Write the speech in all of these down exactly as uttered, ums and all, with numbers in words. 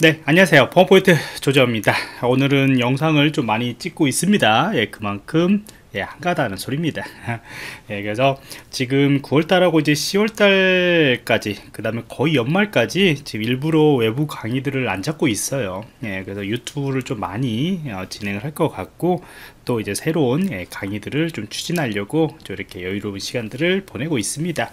네, 안녕하세요. 파워포인트 조재호입니다. 오늘은 영상을 좀 많이 찍고 있습니다. 예, 그만큼 예, 한가하다는 소리입니다. 예, 그래서 지금 구월달하고 이제 시월달까지, 그 다음에 거의 연말까지 지금 일부러 외부 강의들을 안 잡고 있어요. 예, 그래서 유튜브를 좀 많이 어, 진행을 할 것 같고, 또 이제 새로운 예, 강의들을 좀 추진하려고 좀 이렇게 여유로운 시간들을 보내고 있습니다.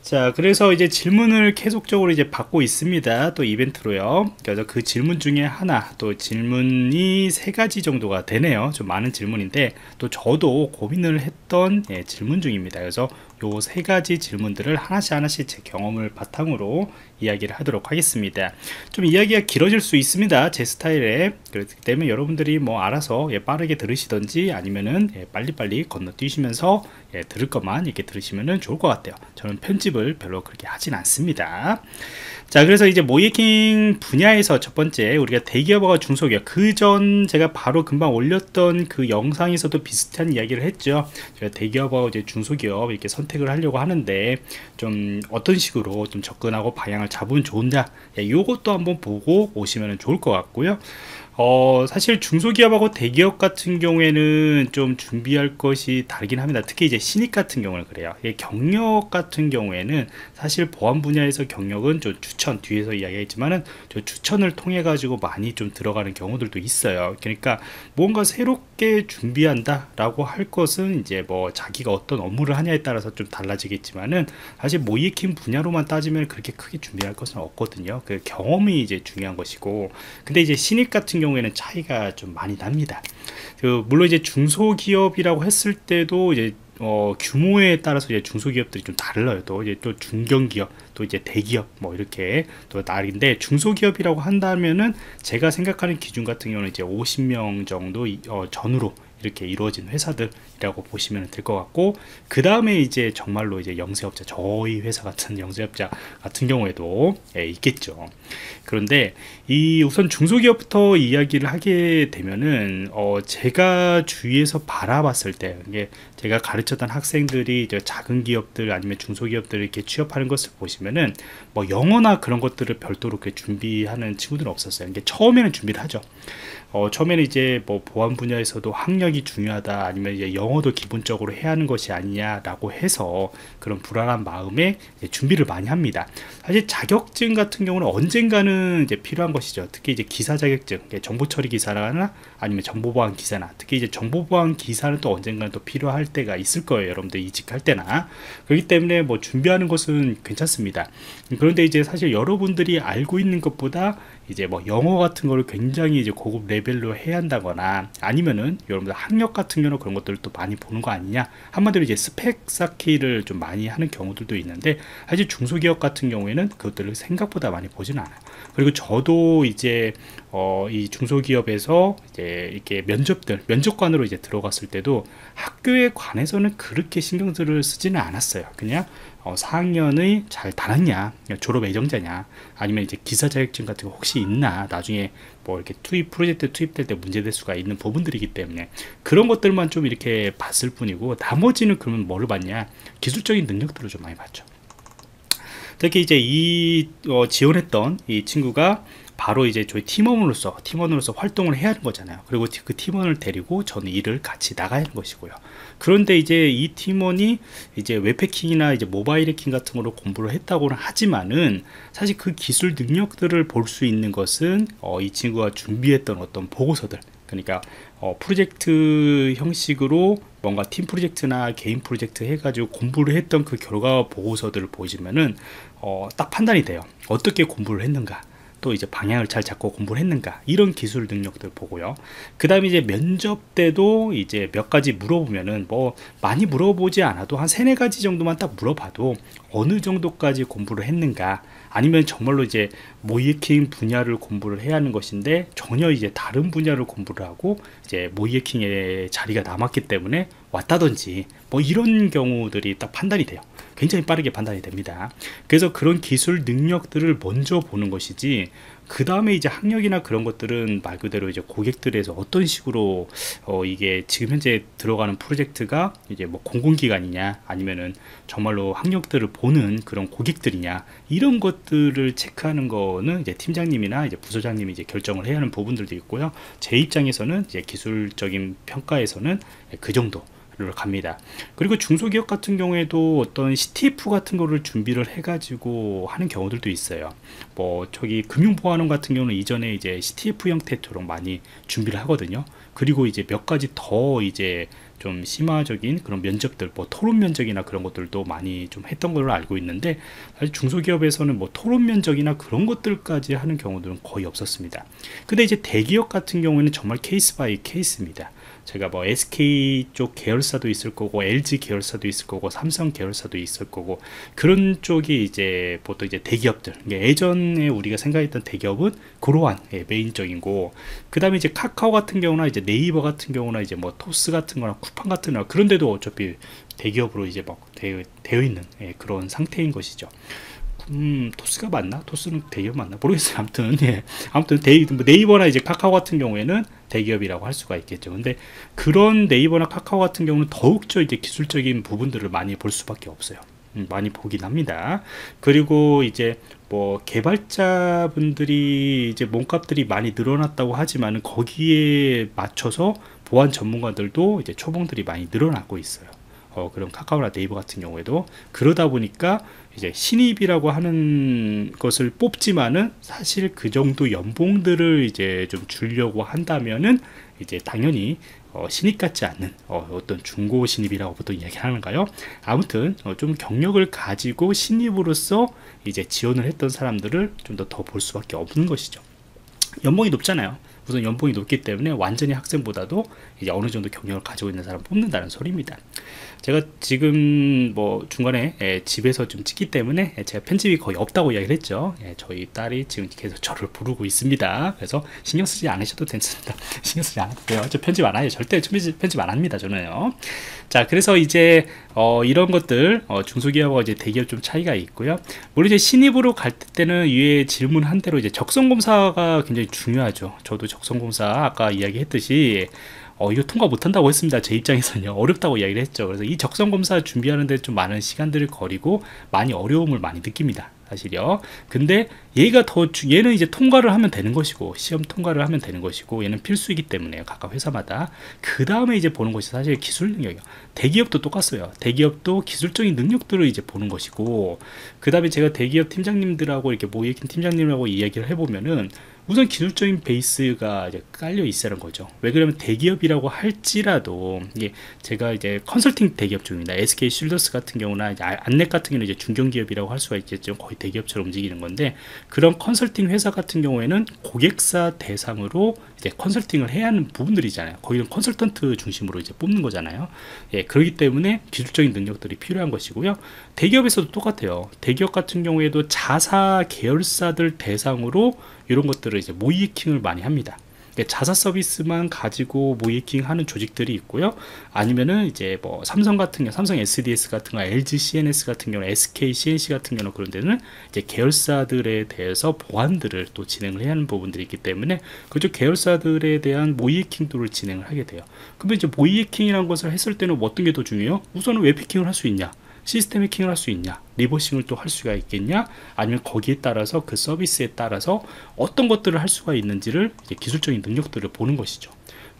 자, 그래서 이제 질문을 계속적으로 이제 받고 있습니다. 또 이벤트로요. 그래서 그 질문 중에 하나, 또 질문이 세 가지 정도가 되네요. 좀 많은 질문인데, 또 저도 고민을 했던 예, 질문 중입니다. 그래서 요 세 가지 질문들을 하나씩 하나씩 제 경험을 바탕으로 이야기를 하도록 하겠습니다. 좀 이야기가 길어질 수 있습니다. 제 스타일에. 그렇기 때문에 여러분들이 뭐 알아서 예, 빠르게 들으시던지 아니면은 예, 빨리빨리 건너뛰시면서 예, 들을 것만 이렇게 들으시면은 좋을 것 같아요. 저는 편집을 별로 그렇게 하진 않습니다. 자, 그래서 이제 모이킹 분야에서 첫 번째, 우리가 대기업과 중소기업, 그전 제가 바로 금방 올렸던 그 영상에서도 비슷한 이야기를 했죠. 제가 대기업과 이제 중소기업 이렇게 선택을 하려고 하는데 좀 어떤 식으로 좀 접근하고 방향을 잡으면 좋은지, 요것도 한번 보고 오시면 좋을 것 같고요. 어, 사실 중소기업하고 대기업 같은 경우에는 좀 준비할 것이 다르긴 합니다. 특히 이제 신입 같은 경우는 그래요. 경력 같은 경우에는 사실 보안 분야에서 경력은 좀 추천, 뒤에서 이야기했지만은 저 추천을 통해 가지고 많이 좀 들어가는 경우들도 있어요. 그러니까 뭔가 새롭게 준비한다라고 할 것은 이제 뭐 자기가 어떤 업무를 하냐에 따라서 좀 달라지겠지만은 사실 모이킹 분야로만 따지면 그렇게 크게 준비할 것은 없거든요. 그 경험이 이제 중요한 것이고, 근데 이제 신입 같은 경우 경우에는 차이가 좀 많이 납니다. 그 물론 이제 중소기업이라고 했을 때도 이제 어, 규모에 따라서 이제 중소기업들이 좀 달라요. 또 이제 또 중견기업, 또 이제 대기업, 뭐 이렇게 또 다른데, 중소기업이라고 한다면은 제가 생각하는 기준 같은 경우는 이제 오십 명 정도 어, 전후로 이렇게 이루어진 회사들이라고 보시면 될 것 같고, 그 다음에 이제 정말로 이제 영세업자, 저희 회사 같은 영세업자 같은 경우에도 예, 있겠죠. 그런데 이 우선 중소기업부터 이야기를 하게 되면은 어 제가 주위에서 바라봤을 때, 이게 제가 가르쳤던 학생들이 이제 작은 기업들 아니면 중소기업들 이렇게 취업하는 것을 보시면은 뭐 영어나 그런 것들을 별도로 이렇게 준비하는 친구들은 없었어요. 이게 처음에는 준비를 하죠. 어, 처음에는 이제 뭐 보안 분야에서도 학력이 중요하다, 아니면 이제 영어도 기본적으로 해야 하는 것이 아니냐라고 해서 그런 불안한 마음에 이제 준비를 많이 합니다. 사실 자격증 같은 경우는 언젠가는 이제 필요한 것이죠. 특히 이제 기사 자격증, 정보처리 기사나 아니면 정보보안 기사나, 특히 이제 정보보안 기사는 또 언젠가는 또 필요할 때가 있을 거예요. 여러분들 이직할 때나. 그렇기 때문에 뭐 준비하는 것은 괜찮습니다. 그런데 이제 사실 여러분들이 알고 있는 것보다 이제 뭐 영어 같은 거를 굉장히 이제 고급 레벨로 해야 한다거나, 아니면은 여러분들 학력 같은 경우 그런 것들을 또 많이 보는 거 아니냐, 한마디로 이제 스펙 쌓기를 좀 많이 하는 경우들도 있는데, 사실 중소기업 같은 경우에는 그것들을 생각보다 많이 보지는 않아요. 그리고 저도 이제 어, 이 중소기업에서 이제 이렇게 면접들, 면접관으로 이제 들어갔을 때도 학교에 관해서는 그렇게 신경들을 쓰지는 않았어요. 그냥 어, 사 학년이 잘 다녔냐, 졸업 예정자냐, 아니면 이제 기사 자격증 같은 거 혹시 있나, 나중에 뭐 이렇게 투입 프로젝트 투입될 때 문제될 수가 있는 부분들이기 때문에 그런 것들만 좀 이렇게 봤을 뿐이고, 나머지는 그러면 뭐를 봤냐, 기술적인 능력들을 좀 많이 봤죠. 특히 이제 이 어, 지원했던 이 친구가 바로 이제 저희 팀원으로서 팀원으로서 활동을 해야 하는 거잖아요. 그리고 그 팀원을 데리고 저는 일을 같이 나가야 하는 것이고요. 그런데 이제 이 팀원이 이제 웹해킹이나 이제 모바일 해킹 같은 거로 공부를 했다고는 하지만은 사실 그 기술 능력들을 볼 수 있는 것은 어, 이 친구가 준비했던 어떤 보고서들, 그러니까 어, 프로젝트 형식으로 뭔가 팀 프로젝트나 개인 프로젝트 해가지고 공부를 했던 그 결과 보고서들을 보시면은 어, 딱 판단이 돼요. 어떻게 공부를 했는가, 또 이제 방향을 잘 잡고 공부를 했는가, 이런 기술 능력들 보고요. 그 다음에 이제 면접 때도 이제 몇 가지 물어보면은, 뭐 많이 물어보지 않아도 한 세네 가지 정도만 딱 물어봐도 어느 정도까지 공부를 했는가, 아니면 정말로 이제 모이킹 분야를 공부를 해야 하는 것인데 전혀 이제 다른 분야를 공부를 하고 이제 모이킹의 자리가 남았기 때문에 왔다든지, 뭐 이런 경우들이 딱 판단이 돼요. 굉장히 빠르게 판단이 됩니다. 그래서 그런 기술 능력들을 먼저 보는 것이지, 그 다음에 이제 학력이나 그런 것들은 말 그대로 이제 고객들에서 어떤 식으로 어 이게 지금 현재 들어가는 프로젝트가 이제 뭐 공공기관이냐 아니면은 정말로 학력들을 보는 그런 고객들이냐, 이런 것들을 체크하는 거는 이제 팀장님이나 이제 부서장님이 이제 결정을 해야 하는 부분들도 있고요. 제 입장에서는 이제 기술적인 평가에서는 그 정도 갑니다. 그리고 중소기업 같은 경우에도 어떤 씨티에프 같은 거를 준비를 해가지고 하는 경우들도 있어요. 뭐 저기 금융보안원 같은 경우는 이전에 이제 씨티에프 형태처럼 많이 준비를 하거든요. 그리고 이제 몇 가지 더 이제 좀 심화적인 그런 면접들, 뭐 토론 면접이나 그런 것들도 많이 좀 했던 걸로 알고 있는데, 사실 중소기업에서는 뭐 토론 면접이나 그런 것들까지 하는 경우들은 거의 없었습니다. 근데 이제 대기업 같은 경우에는 정말 케이스 바이 케이스입니다. 제가 뭐 에스케이 쪽 계열사도 있을 거고, 엘지 계열사도 있을 거고, 삼성 계열사도 있을 거고, 그런 쪽이 이제 보통 이제 대기업들, 예전에 우리가 생각했던 대기업은 그러한 예, 메인적이고, 그 다음에 이제 카카오 같은 경우나 이제 네이버 같은 경우나 이제 뭐 토스 같은 거나 쿠팡 같은 거나 그런데도 어차피 대기업으로 이제 막 되어, 되어 있는 예, 그런 상태인 것이죠. 음, 토스가 맞나? 토스는 대기업 맞나? 모르겠어요. 아무튼, 예. 아무튼, 데이, 네이버나 이제 카카오 같은 경우에는 대기업이라고 할 수가 있겠죠. 근데 그런 네이버나 카카오 같은 경우는 더욱더 이제 기술적인 부분들을 많이 볼 수밖에 없어요. 음, 많이 보긴 합니다. 그리고 이제 뭐 개발자분들이 이제 몸값들이 많이 늘어났다고 하지만 거기에 맞춰서 보안 전문가들도 이제 초봉들이 많이 늘어나고 있어요. 어, 그럼 카카오나 네이버 같은 경우에도 그러다 보니까 이제 신입이라고 하는 것을 뽑지만은 사실 그 정도 연봉들을 이제 좀 주려고 한다면은 이제 당연히 어, 신입 같지 않는 어, 어떤 중고 신입이라고 보통 이야기하는가요? 아무튼 어, 좀 경력을 가지고 신입으로서 이제 지원을 했던 사람들을 좀 더 더 볼 수밖에 없는 것이죠. 연봉이 높잖아요. 우선 연봉이 높기 때문에 완전히 학생보다도 이제 어느 정도 경력을 가지고 있는 사람 뽑는다는 소리입니다. 제가 지금 뭐 중간에 예, 집에서 좀 찍기 때문에 예, 제가 편집이 거의 없다고 이야기를 했죠. 예, 저희 딸이 지금 계속 저를 부르고 있습니다. 그래서 신경 쓰지 않으셔도 괜찮습니다. 신경 쓰지 않아도 돼요. 저 편집 안 해요. 절대 편집, 편집 안 합니다. 저는요. 자, 그래서 이제 어, 이런 것들 어, 중소기업과 이제 대기업 좀 차이가 있고요. 물론 이제 신입으로 갈 때는 위에 질문한 대로 이제 적성검사가 굉장히 중요하죠. 저도 적성검사 아까 이야기했듯이 어, 이거 통과 못한다고 했습니다. 제 입장에서는요. 어렵다고 이야기를 했죠. 그래서 이 적성검사 준비하는데 좀 많은 시간들을 거리고 많이 어려움을 많이 느낍니다. 사실요. 근데 얘가 더, 얘는 이제 통과를 하면 되는 것이고, 시험 통과를 하면 되는 것이고, 얘는 필수이기 때문에 각각 회사마다. 그 다음에 이제 보는 것이 사실 기술 능력이요. 대기업도 똑같아요. 대기업도 기술적인 능력들을 이제 보는 것이고, 그 다음에 제가 대기업 팀장님들하고 이렇게 모이는 팀장님하고 이야기를 해보면은, 우선 기술적인 베이스가 이제 깔려 있으라는 거죠. 왜 그러면 대기업이라고 할지라도, 이게 제가 이제 컨설팅 대기업 중입니다. 에스케이 슐더스 같은 경우나 안랩 같은 경우는 이제 중견기업이라고 할 수가 있겠죠. 거의 대기업처럼 움직이는 건데, 그런 컨설팅 회사 같은 경우에는 고객사 대상으로 이제 컨설팅을 해야 하는 부분들이잖아요. 거기는 컨설턴트 중심으로 이제 뽑는 거잖아요. 예, 그렇기 때문에 기술적인 능력들이 필요한 것이고요. 대기업에서도 똑같아요. 대기업 같은 경우에도 자사 계열사들 대상으로 이런 것들을 이제 모이킹을 많이 합니다. 자사 서비스만 가지고 모이킹 하는 조직들이 있고요. 아니면은 이제 뭐 삼성 같은 경우, 삼성 에스디에스 같은 거, 엘지 씨엔에스 같은 경우, 에스케이 씨앤씨 같은 경우 그런 데는 이제 계열사들에 대해서 보안들을 또 진행을 해야 하는 부분들이 있기 때문에 그쪽 계열사들에 대한 모이킹도를 진행을 하게 돼요. 그러면 이제 모이킹이라는 것을 했을 때는 어떤 게 더 중요해요? 우선은 왜 피킹을 할 수 있냐? 시스템 해킹을 할 수 있냐, 리버싱을 또 할 수가 있겠냐, 아니면 거기에 따라서 그 서비스에 따라서 어떤 것들을 할 수가 있는지를 이제 기술적인 능력들을 보는 것이죠.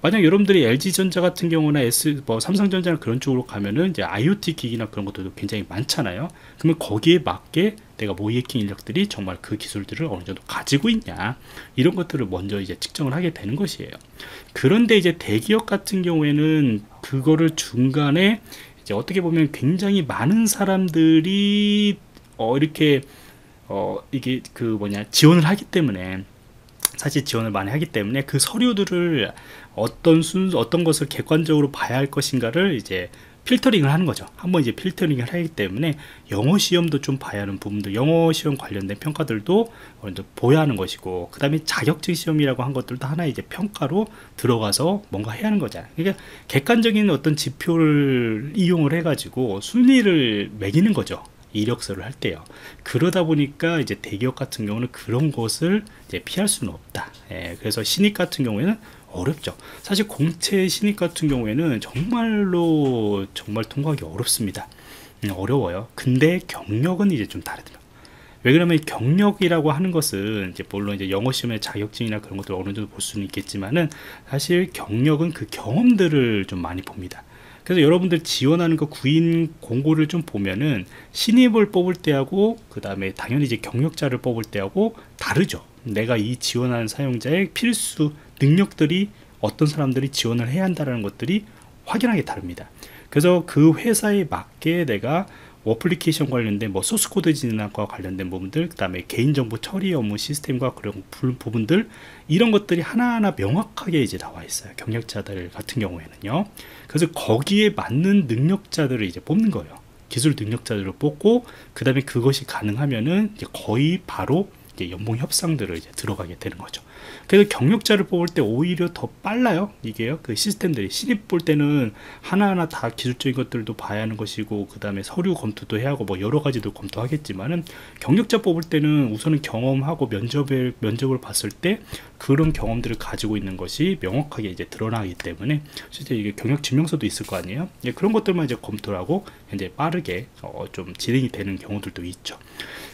만약 여러분들이 엘지전자 같은 경우나 S, 뭐 삼성전자나 그런 쪽으로 가면은 이제 아이오티 기기나 그런 것들도 굉장히 많잖아요. 그러면 거기에 맞게 내가 모의 해킹 인력들이 정말 그 기술들을 어느 정도 가지고 있냐, 이런 것들을 먼저 이제 측정을 하게 되는 것이에요. 그런데 이제 대기업 같은 경우에는 그거를 중간에 어떻게 보면 굉장히 많은 사람들이 어 이렇게 어 이게 그 뭐냐 지원을 하기 때문에, 사실 지원을 많이 하기 때문에 그 서류들을 어떤 순 어떤 것을 객관적으로 봐야 할 것인가를 이제 필터링을 하는 거죠. 한번 이제 필터링을 하기 때문에 영어 시험도 좀 봐야 하는 부분도, 영어 시험 관련된 평가들도 보야 하는 것이고, 그 다음에 자격증 시험이라고 한 것들도 하나의 이제 평가로 들어가서 뭔가 해야 하는 거잖아요. 그러니까 객관적인 어떤 지표를 이용을 해가지고 순위를 매기는 거죠, 이력서를 할 때요. 그러다 보니까 이제 대기업 같은 경우는 그런 것을 이제 피할 수는 없다. 예, 그래서 신입 같은 경우에는 어렵죠. 사실 공채 신입 같은 경우에는 정말로 정말 통과하기 어렵습니다. 음, 어려워요. 근데 경력은 이제 좀 다르더라고요. 왜 그러냐면 경력이라고 하는 것은 이제 물론 이제 영어 시험의 자격증이나 그런 것들 어느 정도 볼 수는 있겠지만은, 사실 경력은 그 경험들을 좀 많이 봅니다. 그래서 여러분들 지원하는 그 구인 공고를 좀 보면은 신입을 뽑을 때하고, 그 다음에 당연히 이제 경력자를 뽑을 때하고 다르죠. 내가 이 지원하는 사용자의 필수 능력들이, 어떤 사람들이 지원을 해야 한다는 것들이 확연하게 다릅니다. 그래서 그 회사에 맞게 내가 어플리케이션 관련된 뭐 소스코드 진학과 관련된 부분들, 그 다음에 개인정보 처리 업무 시스템과 그런 부분들, 이런 것들이 하나하나 명확하게 이제 나와 있어요, 경력자들 같은 경우에는요. 그래서 거기에 맞는 능력자들을 이제 뽑는 거예요. 기술 능력자들을 뽑고, 그 다음에 그것이 가능하면은 이제 거의 바로 이제 연봉 협상들을 이제 들어가게 되는 거죠. 그래서 경력자를 뽑을 때 오히려 더 빨라요, 이게요. 그 시스템들이, 신입 볼 때는 하나하나 다 기술적인 것들도 봐야 하는 것이고, 그 다음에 서류 검토도 해야 하고 뭐 여러 가지도 검토하겠지만은, 경력자 뽑을 때는 우선은 경험하고 면접을 면접을 봤을 때 그런 경험들을 가지고 있는 것이 명확하게 이제 드러나기 때문에, 실제 이게 경력 증명서도 있을 거 아니에요. 예, 그런 것들만 이제 검토하고 이제 빠르게 어, 좀 진행이 되는 경우들도 있죠.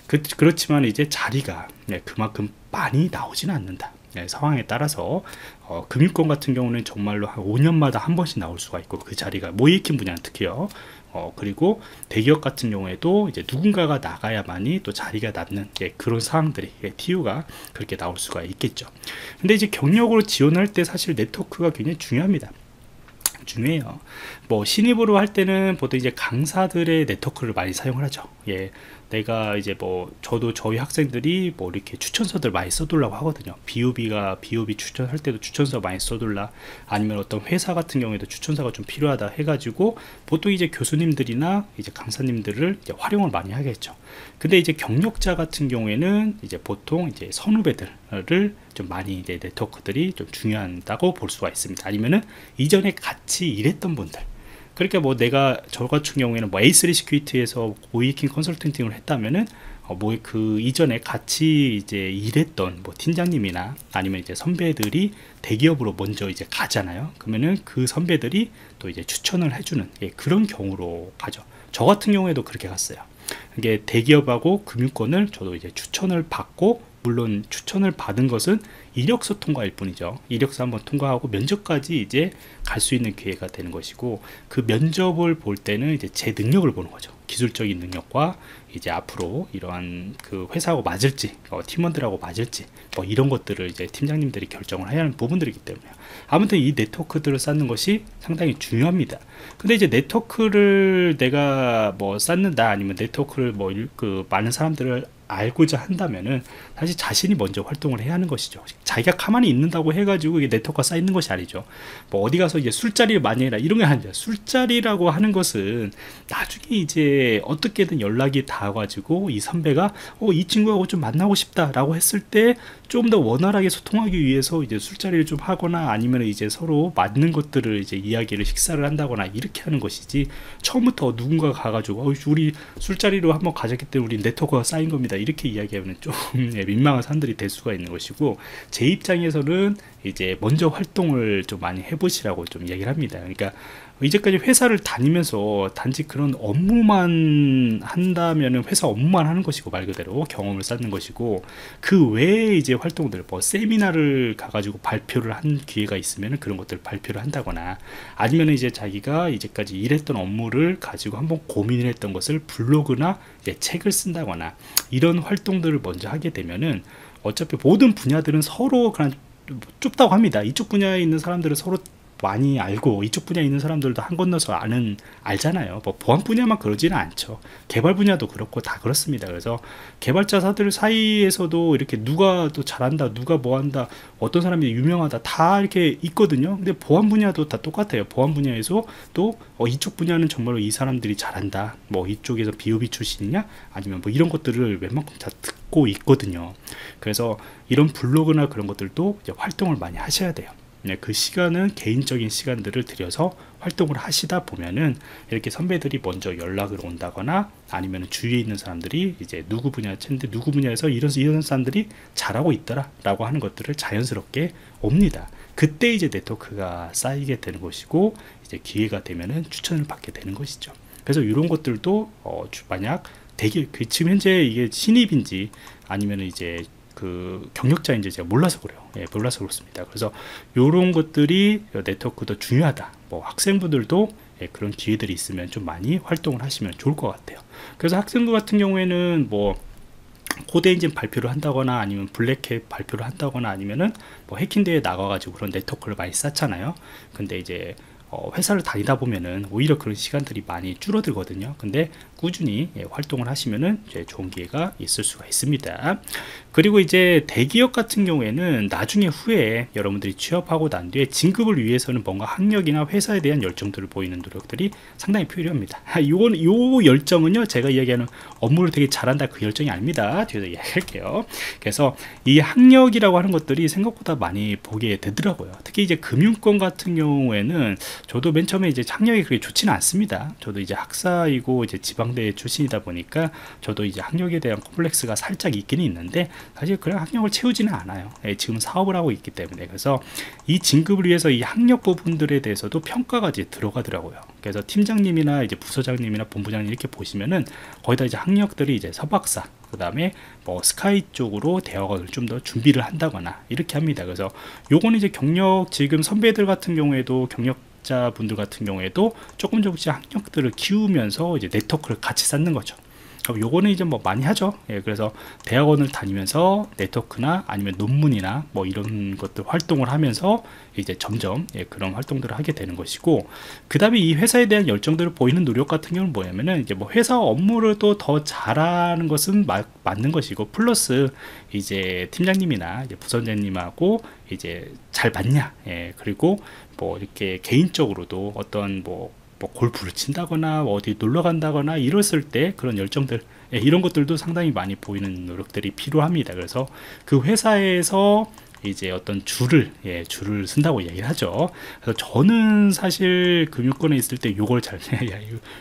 그, 그렇지만 이제 자리가 예, 그만큼 많이 나오진 않는다. 예, 상황에 따라서 어, 금융권 같은 경우는 정말로 한 오 년마다 한 번씩 나올 수가 있고, 그 자리가 모이킨 분야는 특히요. 어, 그리고 대기업 같은 경우에도 이제 누군가가 나가야만이 또 자리가 남는, 예, 그런 상황들이, 예, 티유가 그렇게 나올 수가 있겠죠. 근데 이제 경력으로 지원할 때 사실 네트워크가 굉장히 중요합니다. 중요해요. 뭐 신입으로 할 때는 보통 이제 강사들의 네트워크를 많이 사용을 하죠. 예, 내가 이제 뭐 저도 저희 학생들이 뭐 이렇게 추천서들 많이 써둘라고 하거든요. 비오비가 비오비 추천할 때도 추천서 많이 써둘라, 아니면 어떤 회사 같은 경우에도 추천서가 좀 필요하다 해가지고 보통 이제 교수님들이나 이제 강사님들을 이제 활용을 많이 하겠죠. 근데 이제 경력자 같은 경우에는 이제 보통 이제 선후배들을 좀 많이 이제 네트워크들이 좀 중요하다고 볼 수가 있습니다. 아니면은 이전에 같이 일했던 분들. 그러니까 뭐 내가 저 같은 경우에는 뭐 에이쓰리 시큐리티에서 모이킹 컨설팅을 했다면은 어 뭐 그 이전에 같이 이제 일했던 뭐 팀장님이나 아니면 이제 선배들이 대기업으로 먼저 이제 가잖아요. 그러면은 그 선배들이 또 이제 추천을 해주는, 예, 그런 경우로 가죠. 저 같은 경우에도 그렇게 갔어요. 이게 대기업하고 금융권을 저도 이제 추천을 받고, 물론 추천을 받은 것은 이력서 통과일 뿐이죠. 이력서 한번 통과하고 면접까지 이제 갈 수 있는 기회가 되는 것이고, 그 면접을 볼 때는 이제 제 능력을 보는 거죠. 기술적인 능력과 이제 앞으로 이러한 그 회사하고 맞을지, 어, 팀원들하고 맞을지, 뭐 이런 것들을 이제 팀장님들이 결정을 해야 하는 부분들이기 때문에, 아무튼 이 네트워크들을 쌓는 것이 상당히 중요합니다. 근데 이제 네트워크를 내가 뭐 쌓는다, 아니면 네트워크를 뭐 그 많은 사람들을 알고자 한다면은 사실 자신이 먼저 활동을 해야 하는 것이죠. 자기가 가만히 있는다고 해가지고 이게 네트워크가 쌓이는 것이 아니죠. 뭐 어디 가서 이제 술자리를 많이 해라 이런 게 아니죠. 술자리라고 하는 것은 나중에 이제 어떻게든 연락이 닿아가지고 이 선배가 어, 이 친구하고 좀 만나고 싶다라고 했을 때 좀 더 원활하게 소통하기 위해서 이제 술자리를 좀 하거나, 아니면 이제 서로 맞는 것들을 이제 이야기를 식사를 한다거나 이렇게 하는 것이지, 처음부터 누군가 가가지고 어, 우리 술자리로 한번 가졌기 때문에 우리 네트워크가 쌓인 겁니다 이렇게 이야기하면 좀 민망한 사람들이 될 수가 있는 것이고, 제 입장에서는 이제 먼저 활동을 좀 많이 해보시라고 좀 얘기를 합니다. 그러니까 이제까지 회사를 다니면서 단지 그런 업무만 한다면은 회사 업무만 하는 것이고, 말 그대로 경험을 쌓는 것이고, 그 외에 이제 활동들, 뭐 세미나를 가가지고 발표를 한 기회가 있으면은 그런 것들 발표를 한다거나, 아니면 이제 자기가 이제까지 일했던 업무를 가지고 한번 고민을 했던 것을 블로그나 이제 책을 쓴다거나 이런 활동들을 먼저 하게 되면은, 어차피 모든 분야들은 서로 그냥 좁다고 합니다. 이쪽 분야에 있는 사람들은 서로 많이 알고 이쪽 분야에 있는 사람들도 한 건너서 아는 알잖아요. 뭐 보안 분야만 그러지는 않죠. 개발 분야도 그렇고 다 그렇습니다. 그래서 개발자사들 사이에서도 이렇게 누가 또 잘한다, 누가 뭐한다, 어떤 사람이 유명하다 다 이렇게 있거든요. 근데 보안 분야도 다 똑같아요. 보안 분야에서 또 어, 이쪽 분야는 정말로 이 사람들이 잘한다, 뭐 이쪽에서 비오비 출신이냐 아니면 뭐 이런 것들을 웬만큼 다 듣고 있거든요. 그래서 이런 블로그나 그런 것들도 이제 활동을 많이 하셔야 돼요. 그 시간은 개인적인 시간들을 들여서 활동을 하시다 보면은 이렇게 선배들이 먼저 연락을 온다거나 아니면 주위에 있는 사람들이 이제 누구 분야 챈데 누구 분야에서 이런 이런 사람들이 잘하고 있더라 라고 하는 것들을 자연스럽게 옵니다. 그때 이제 네트워크가 쌓이게 되는 것이고 이제 기회가 되면은 추천을 받게 되는 것이죠. 그래서 이런 것들도 어, 만약 되게 그 지금 현재 이게 신입인지 아니면 이제 그 경력자인지 제가 몰라서 그래요. 예, 몰라서 그렇습니다. 그래서 요런 것들이 네트워크도 중요하다. 뭐 학생분들도 예, 그런 기회들이 있으면 좀 많이 활동을 하시면 좋을 것 같아요. 그래서 학생들 같은 경우에는 뭐 코드 엔진 발표를 한다거나 아니면 블랙캣 발표를 한다거나 아니면은 뭐 해킹대회에 나가가지고 그런 네트워크를 많이 쌓잖아요. 근데 이제 회사를 다니다 보면은 오히려 그런 시간들이 많이 줄어들거든요. 근데 꾸준히 활동을 하시면은 이제 좋은 기회가 있을 수가 있습니다. 그리고 이제 대기업 같은 경우에는 나중에 후에 여러분들이 취업하고 난 뒤에 진급을 위해서는 뭔가 학력이나 회사에 대한 열정들을 보이는 노력들이 상당히 필요합니다. 요건 요 열정은요 제가 이야기하는 업무를 되게 잘한다 그 열정이 아닙니다. 뒤에서 이야기할게요. 그래서 이 학력이라고 하는 것들이 생각보다 많이 보게 되더라고요. 특히 이제 금융권 같은 경우에는 저도 맨 처음에 이제 학력이 그렇게 좋지는 않습니다. 저도 이제 학사이고 이제 지방대 출신이다 보니까 저도 이제 학력에 대한 콤플렉스가 살짝 있기는 있는데 사실 그냥 학력을 채우지는 않아요. 예, 지금 사업을 하고 있기 때문에. 그래서 이 진급을 위해서 이 학력 부분들에 대해서도 평가가 이제 들어가더라고요. 그래서 팀장님이나 이제 부서장님이나 본부장님 이렇게 보시면은 거의 다 이제 학력들이 이제 서박사, 그 다음에 뭐 스카이 쪽으로 대학을 좀 더 준비를 한다거나 이렇게 합니다. 그래서 요건 이제 경력 지금 선배들 같은 경우에도 경력 분들 같은 경우에도 조금 조금씩 학력들을 키우면서 이제 네트워크를 같이 쌓는 거죠. 요거는 이제 뭐 많이 하죠. 예, 그래서 대학원을 다니면서 네트워크나 아니면 논문이나 뭐 이런 것들 활동을 하면서 이제 점점 예, 그런 활동들을 하게 되는 것이고, 그 다음에 이 회사에 대한 열정들을 보이는 노력 같은 경우는 뭐냐면은 이제 뭐 회사 업무를 또 더 잘하는 것은 마, 맞는 것이고, 플러스 이제 팀장님이나 이제 부선장님하고 이제 잘 맞냐, 예, 그리고 뭐 이렇게 개인적으로도 어떤 뭐 뭐 골프를 친다거나 어디 놀러 간다거나 이랬을 때 그런 열정들, 예, 이런 것들도 상당히 많이 보이는 노력들이 필요합니다. 그래서 그 회사에서 이제 어떤 줄을 예, 줄을 쓴다고 이야기를 하죠. 그래서 저는 사실 금융권에 있을 때 요걸 잘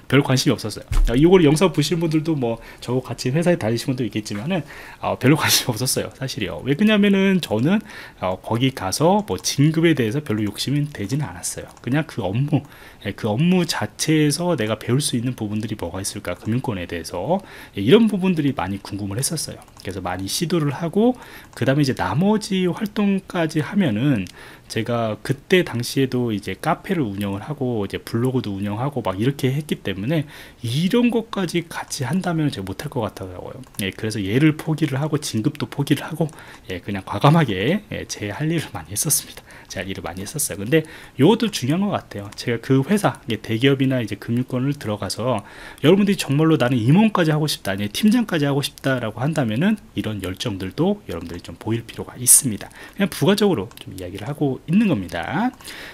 별 관심이 없었어요. 요걸 영상 보시는 분들도 뭐 저하고 같이 회사에 다니시는 분도 있겠지만은 어, 별로 관심이 없었어요, 사실이요. 왜 그러냐면은 저는 어, 거기 가서 뭐 진급에 대해서 별로 욕심이 되지는 않았어요. 그냥 그 업무, 예, 그 업무 자체에서 내가 배울 수 있는 부분들이 뭐가 있을까, 금융권에 대해서 예, 이런 부분들이 많이 궁금을 했었어요. 그래서 많이 시도를 하고 그 다음에 이제 나머지 활동 활동까지 하면은 제가 그때 당시에도 이제 카페를 운영을 하고 이제 블로그도 운영하고 막 이렇게 했기 때문에 이런 것까지 같이 한다면 제가 못할 것 같더라고요. 예, 그래서 얘를 포기를 하고 진급도 포기를 하고 예, 그냥 과감하게 예, 제 할 일을 많이 했었습니다. 제 할 일을 많이 했었어요. 근데 요것도 중요한 것 같아요. 제가 그 회사 예, 대기업이나 이제 금융권을 들어가서 여러분들이 정말로 나는 임원까지 하고 싶다, 아니 팀장까지 하고 싶다라고 한다면은 이런 열정들도 여러분들이 좀 보일 필요가 있습니다. 그냥 부가적으로 좀 이야기를 하고 있는 겁니다.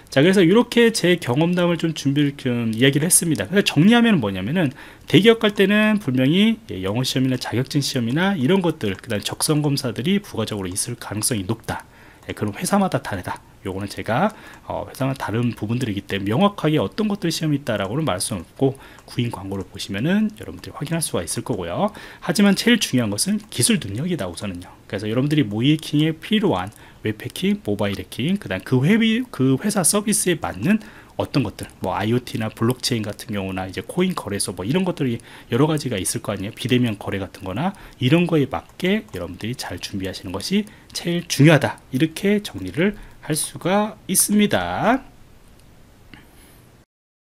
자, 그래서 이렇게 제 경험담을 좀 준비를 좀 이야기를 했습니다. 그래서 정리하면 뭐냐면은 대기업 갈 때는 분명히 영어 시험이나 자격증 시험이나 이런 것들, 그다음 적성 검사들이 부가적으로 있을 가능성이 높다. 그럼 회사마다 다르다. 요거는 제가 어, 회사마다 다른 부분들이기 때문에 명확하게 어떤 것들 시험이 있다라고는 말할 수는 없고 구인 광고를 보시면은 여러분들이 확인할 수가 있을 거고요. 하지만 제일 중요한 것은 기술 능력이다, 우선은요. 그래서 여러분들이 모의 해킹에 필요한 웹 해킹, 모바일 해킹, 그다음 그 회비 그 회사 서비스에 맞는 어떤 것들, 뭐 아이오티나 블록체인 같은 경우나 이제 코인 거래소 뭐 이런 것들이 여러 가지가 있을 거 아니에요. 비대면 거래 같은 거나 이런 거에 맞게 여러분들이 잘 준비하시는 것이 제일 중요하다. 이렇게 정리를 할 수가 있습니다.